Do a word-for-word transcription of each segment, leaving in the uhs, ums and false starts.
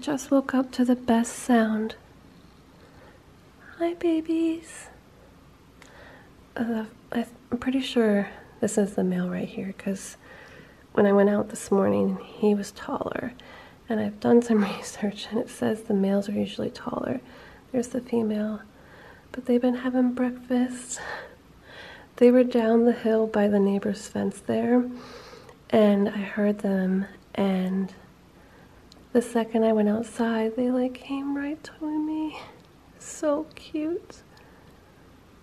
just woke up to the best sound. Hi, babies. Uh, I'm pretty sure this is the male right here, because when I went out this morning, he was taller. And I've done some research, and it says the males are usually taller. There's the female. But they've been having breakfast. They were down the hill by the neighbor's fence there, and I heard them, and the second I went outside, they like came right to me. So cute.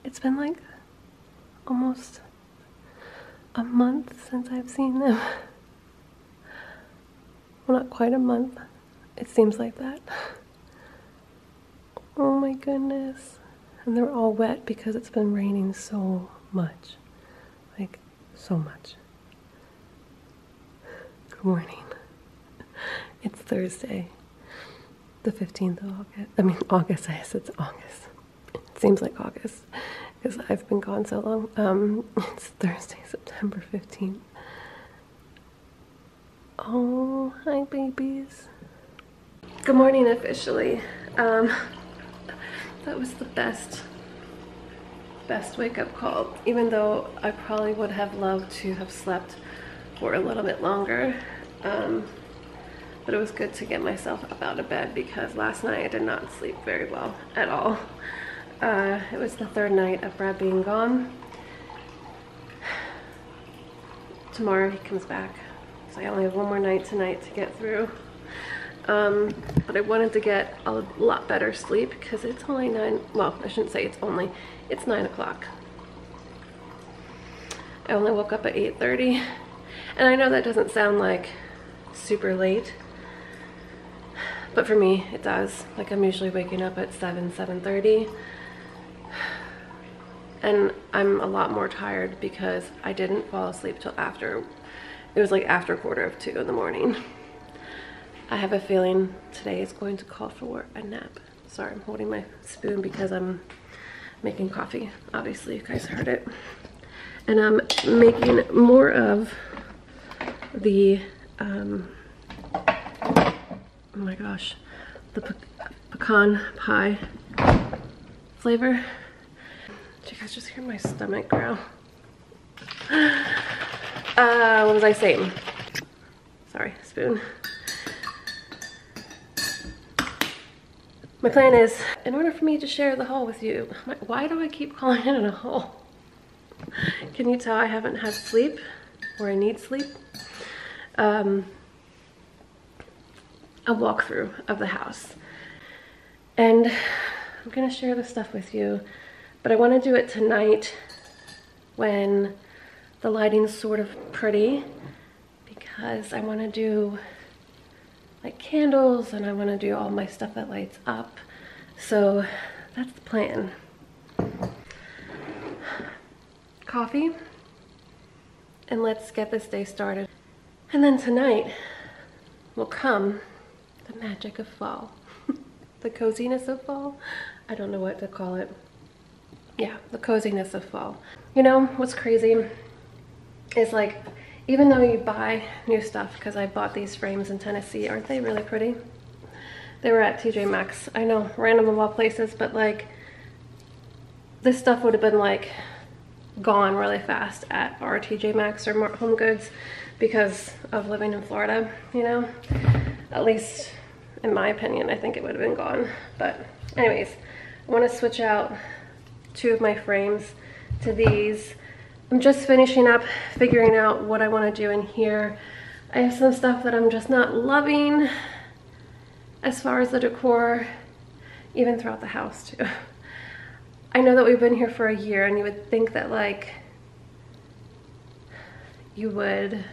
It's been like almost a month since I've seen them. Well, not quite a month. It seems like that. Oh my goodness. And they're all wet because it's been raining so much. Like, so much. Good morning. It's Thursday, the fifteenth of August. I mean, August, I guess it's August. It seems like August, because I've been gone so long. Um, it's Thursday, September fifteenth. Oh, hi, babies. Good morning, officially. Um, that was the best, best wake-up call, even though I probably would have loved to have slept for a little bit longer. Um, But it was good to get myself up out of bed, because last night I did not sleep very well at all. Uh, it was the third night of Brad being gone. Tomorrow he comes back, so I only have one more night tonight to get through. Um, but I wanted to get a lot better sleep, because it's only nine, well, I shouldn't say it's only, it's nine o'clock. I only woke up at eight thirty, and I know that doesn't sound like super late, but for me it does. Like, I'm usually waking up at seven, seven thirty, and I'm a lot more tired because I didn't fall asleep till after, it was like after quarter of two in the morning. I have a feeling today is going to call for a nap. Sorry, I'm holding my spoon because I'm making coffee. Obviously you guys heard it. And I'm making more of the um, oh my gosh, the pe pecan pie flavor. Did you guys just hear my stomach growl? Uh, what was I saying? Sorry, spoon. My plan is, in order for me to share the haul with you, my, why do I keep calling it a haul? Can you tell I haven't had sleep, or I need sleep? Um, a walkthrough of the house, and I'm gonna share this stuff with you, but I want to do it tonight when the lighting's sort of pretty, because I want to do like candles, and I want to do all my stuff that lights up. So that's the plan. Coffee, and let's get this day started. And then tonight will come the magic of fall. The coziness of fall? I don't know what to call it. Yeah, the coziness of fall. You know what's crazy is, like, even though you buy new stuff, because I bought these frames in Tennessee, aren't they really pretty? They were at T J Maxx. I know, random of all places, but like, this stuff would have been like gone really fast at our T J Maxx or Home Goods, because of living in Florida, you know? At least in my opinion, I think it would have been gone. But anyways, I want to switch out two of my frames to these. I'm just finishing up figuring out what I want to do in here. I have some stuff that I'm just not loving as far as the decor, even throughout the house too. I know that we've been here for a year, and you would think that, like, you would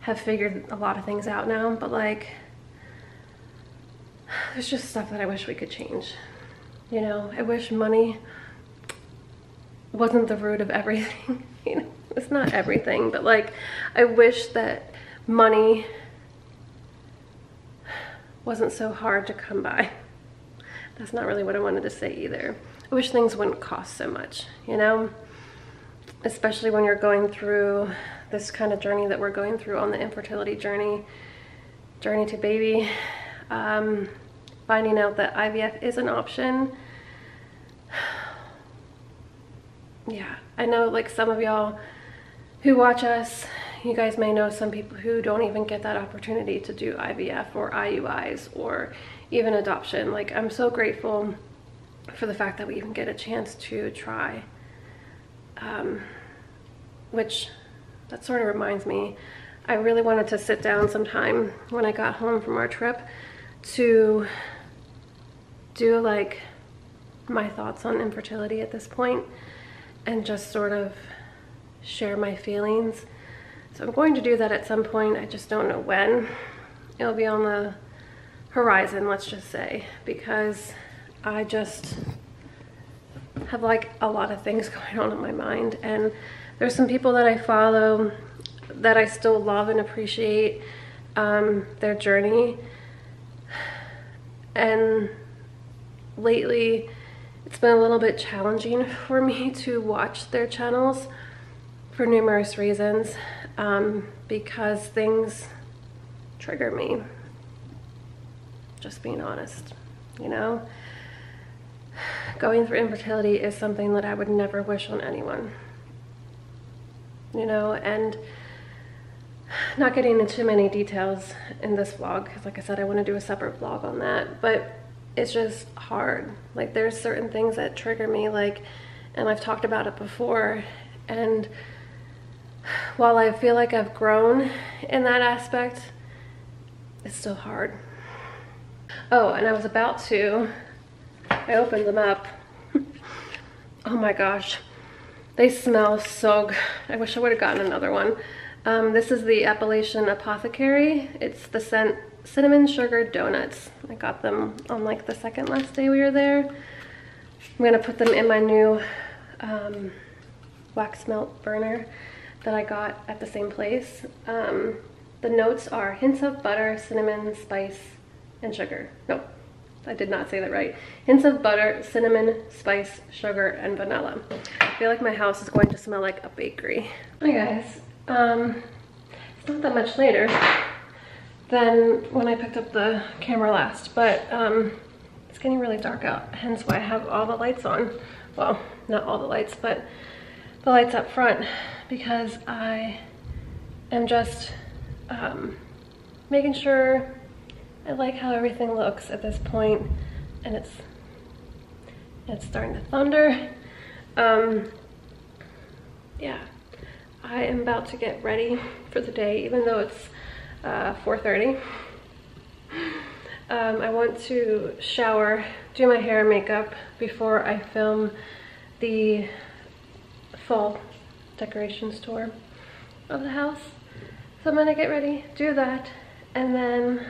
have figured a lot of things out now, but like, there's just stuff that I wish we could change, you know? I wish money wasn't the root of everything. You know, it's not everything, but like, I wish that money wasn't so hard to come by. That's not really what I wanted to say either. I wish things wouldn't cost so much, you know? Especially when you're going through this kind of journey that we're going through on the infertility journey, journey to baby. um, finding out that I V F is an option. Yeah, I know, like, some of y'all who watch us, you guys may know some people who don't even get that opportunity to do I V F or I U Is or even adoption. Like, I'm so grateful for the fact that we even get a chance to try, um, which that sort of reminds me, I really wanted to sit down sometime when I got home from our trip to do like my thoughts on infertility at this point and just sort of share my feelings. So I'm going to do that at some point. I just don't know when. It'll be on the horizon, let's just say, because I just have like a lot of things going on in my mind, and there's some people that I follow that I still love and appreciate um, their journey, and lately it's been a little bit challenging for me to watch their channels for numerous reasons, um, because things trigger me, just being honest, you know? Going through infertility is something that I would never wish on anyone, you know? And not getting into many details in this vlog, because like I said, I want to do a separate vlog on that, but it's just hard. Like, there's certain things that trigger me, like, and I've talked about it before, and while I feel like I've grown in that aspect, it's still hard. Oh, and I was about to, I opened them up. Oh my gosh, they smell so good. I wish I would have gotten another one. Um, this is the Appalachian Apothecary. It's the scent cinnamon sugar donuts. I got them on like the second last day we were there. I'm gonna put them in my new um, wax melt burner that I got at the same place. Um, the notes are hints of butter, cinnamon, spice, and sugar. No, I did not say that right. Hints of butter, cinnamon, spice, sugar, and vanilla. I feel like my house is going to smell like a bakery. Hi guys. Um, it's not that much later than when I picked up the camera last, but um, it's getting really dark out, hence why I have all the lights on. Well, not all the lights, but the lights up front, because I am just um, making sure I like how everything looks at this point, and it's, it's starting to thunder. Um, yeah. I am about to get ready for the day, even though it's uh, four thirty. Um, I want to shower, do my hair and makeup before I film the fall decorations tour of the house. So I'm gonna get ready, do that, and then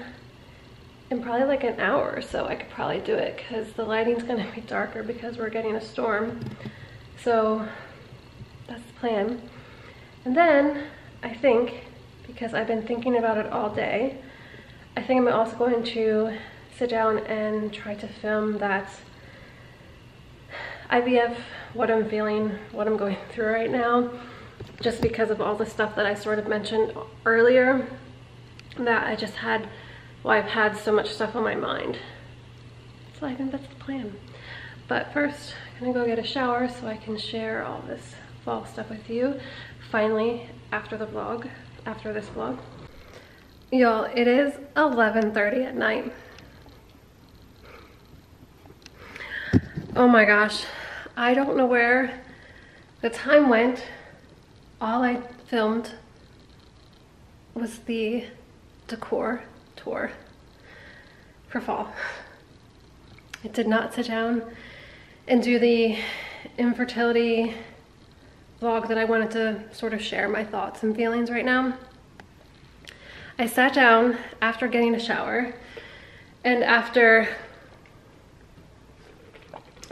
in probably like an hour or so I could probably do it, because the lighting's gonna be darker because we're getting a storm. So that's the plan. And then I think, because I've been thinking about it all day, I think I'm also going to sit down and try to film that I V F, what I'm feeling, what I'm going through right now, just because of all the stuff that I sort of mentioned earlier, that I just had, well, I've had so much stuff on my mind. So I think that's the plan. But first, I'm gonna go get a shower so I can share all this fall stuff with you. Finally, after the vlog, after this vlog. Y'all, it is eleven thirty at night. Oh my gosh, I don't know where the time went. All I filmed was the decor tour for fall. I did not sit down and do the infertility vlog that I wanted to sort of share my thoughts and feelings right now. I sat down after getting a shower and after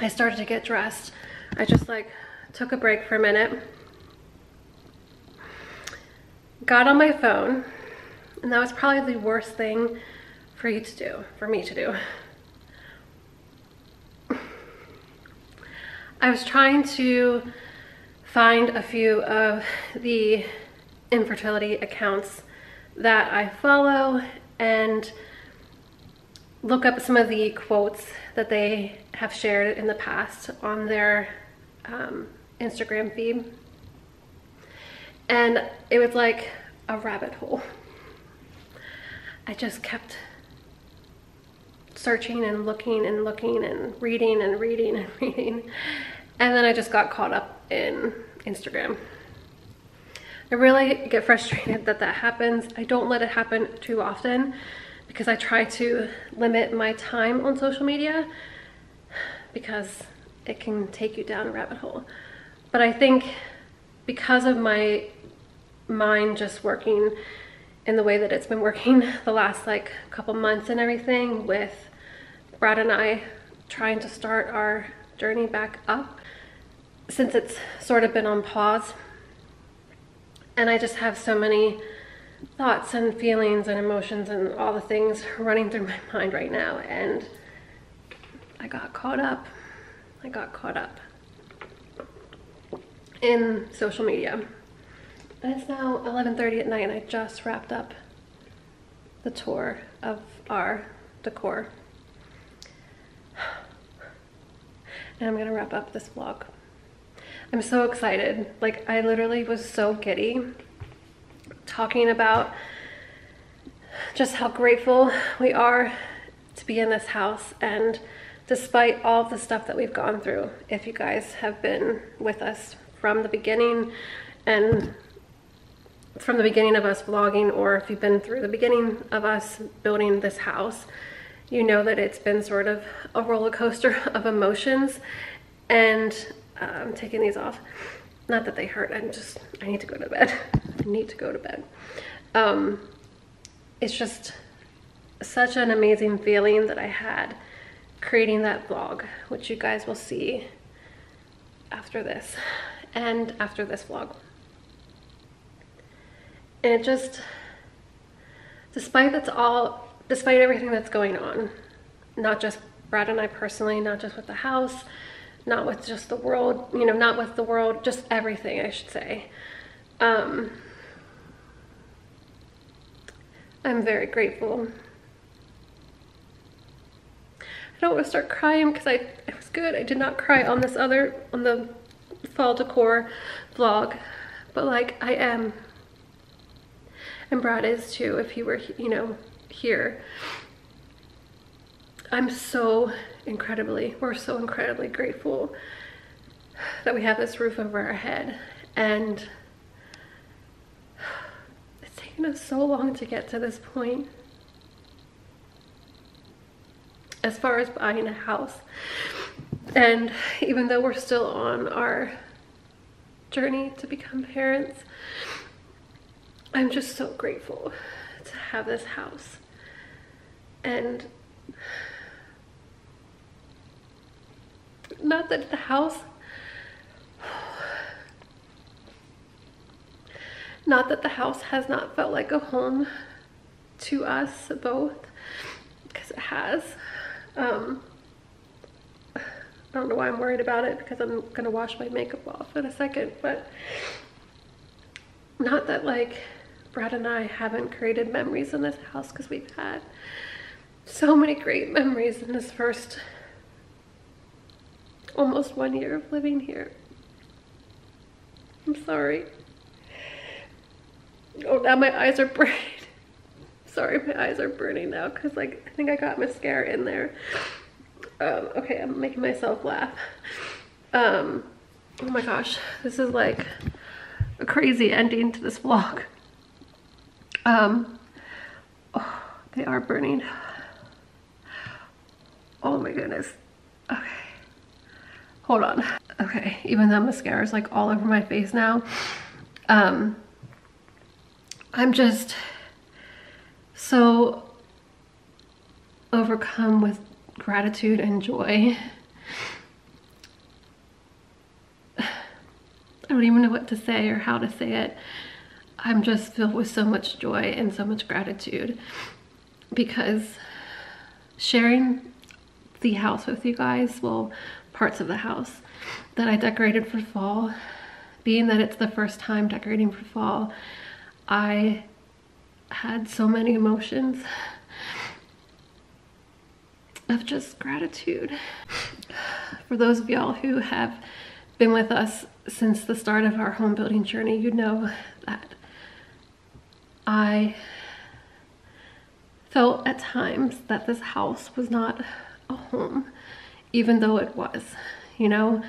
I started to get dressed, I just like took a break for a minute, got on my phone, and that was probably the worst thing for you to do, for me to do. I was trying to find a few of the infertility accounts that I follow and look up some of the quotes that they have shared in the past on their um, Instagram feed. And it was like a rabbit hole. I just kept searching and looking and looking and reading and reading and reading. And then I just got caught up in Instagram. I really get frustrated that that happens. I don't let it happen too often because I try to limit my time on social media because it can take you down a rabbit hole. But I think because of my mind just working in the way that it's been working the last like couple months and everything, with Brad and I trying to start our journey back up, since it's sort of been on pause, and I just have so many thoughts and feelings and emotions and all the things running through my mind right now, and I got caught up. I got caught up in social media. And it's now eleven thirty at night, and I just wrapped up the tour of our decor. And I'm gonna wrap up this vlog. I'm so excited. Like, I literally was so giddy talking about just how grateful we are to be in this house, and despite all the stuff that we've gone through, if you guys have been with us from the beginning and from the beginning of us vlogging, or if you've been through the beginning of us building this house, you know that it's been sort of a roller coaster of emotions. And uh, I'm taking these off. Not that they hurt, I'm just, I need to go to bed. I need to go to bed. Um, it's just such an amazing feeling that I had creating that vlog, which you guys will see after this and after this vlog. And it just, despite that's all, despite everything that's going on, not just Brad and I personally, not just with the house, not with just the world, you know, not with the world, just everything, I should say. Um, I'm very grateful. I don't want to start crying because I, it was good. I did not cry on this other, on the fall decor vlog, but like I am. And Brad is too, if he were, you know, here. I'm so incredibly, we're so incredibly grateful that we have this roof over our head. And it's taken us so long to get to this point. As far as buying a house. And even though we're still on our journey to become parents, I'm just so grateful to have this house. And not that the house, not that the house has not felt like a home to us both, because it has. Um, I don't know why I'm worried about it because I'm gonna wash my makeup off in a second, but not that like Brad and I haven't created memories in this house, because we've had so many great memories in this first almost one year of living here. I'm sorry. Oh, now my eyes are burning. Sorry, my eyes are burning now because like I think I got mascara in there. Um, okay, I'm making myself laugh. Um, oh my gosh, this is like a crazy ending to this vlog. Um, oh, they are burning. Oh my goodness. Okay. Hold on. Okay. Even though mascara is like all over my face now, um, I'm just so overcome with gratitude and joy. I don't even know what to say or how to say it. I'm just filled with so much joy and so much gratitude, because sharing the house with you guys, well, parts of the house that I decorated for fall, being that it's the first time decorating for fall, I had so many emotions. of just gratitude for those of y'all who have been with us since the start of our home building journey. You know that I felt at times that this house was not a home, even though it was. You know,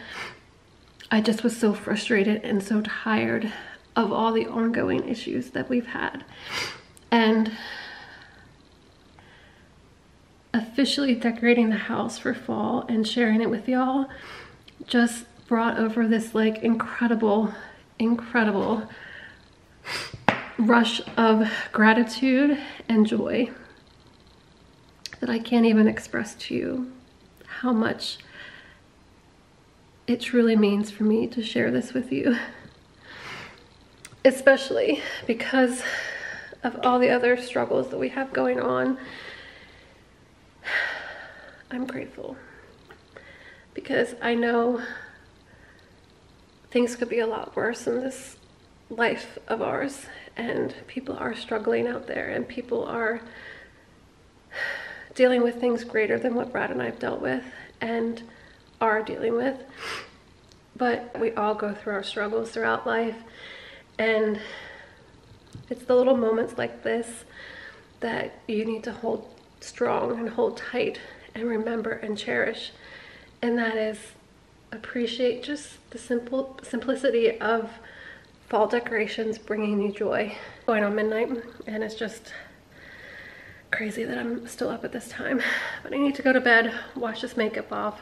I just was so frustrated and so tired of all the ongoing issues that we've had. And officially decorating the house for fall and sharing it with y'all just brought over this like incredible, incredible rush of gratitude and joy that I can't even express to you how much it truly means for me to share this with you. Especially because of all the other struggles that we have going on. I'm grateful because I know things could be a lot worse in this life of ours, and people are struggling out there, and people are dealing with things greater than what Brad and I have dealt with and are dealing with. But we all go through our struggles throughout life, and it's the little moments like this that you need to hold strong and hold tight and remember and cherish, and that is appreciate just the simple simplicity of fall decorations bringing you joy. Going on midnight, and it's just crazy that I'm still up at this time, but I need to go to bed, wash this makeup off,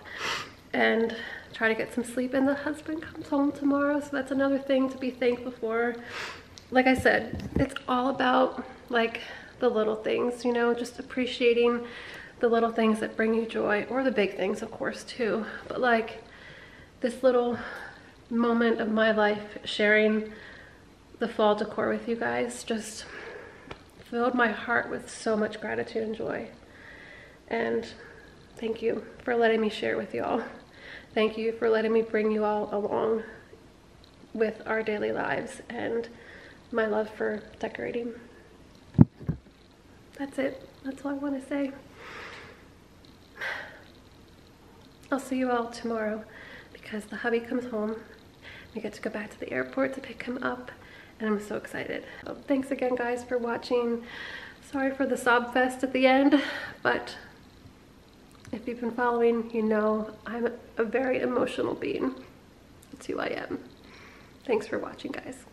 and try to get some sleep. And the husband comes home tomorrow, so that's another thing to be thankful for. Like I said, it's all about like the little things, you know, just appreciating the little things that bring you joy, or the big things of course too, but like this little moment of my life sharing the fall decor with you guys just filled my heart with so much gratitude and joy. And thank you for letting me share with y'all. Thank you for letting me bring you all along with our daily lives and my love for decorating. That's it. That's all I want to say. I'll see you all tomorrow because the hubby comes home. We get to go back to the airport to pick him up, and I'm so excited. So thanks again, guys, for watching. Sorry for the sob fest at the end, but if you've been following, you know I'm a very emotional being. That's who I am. Thanks for watching, guys.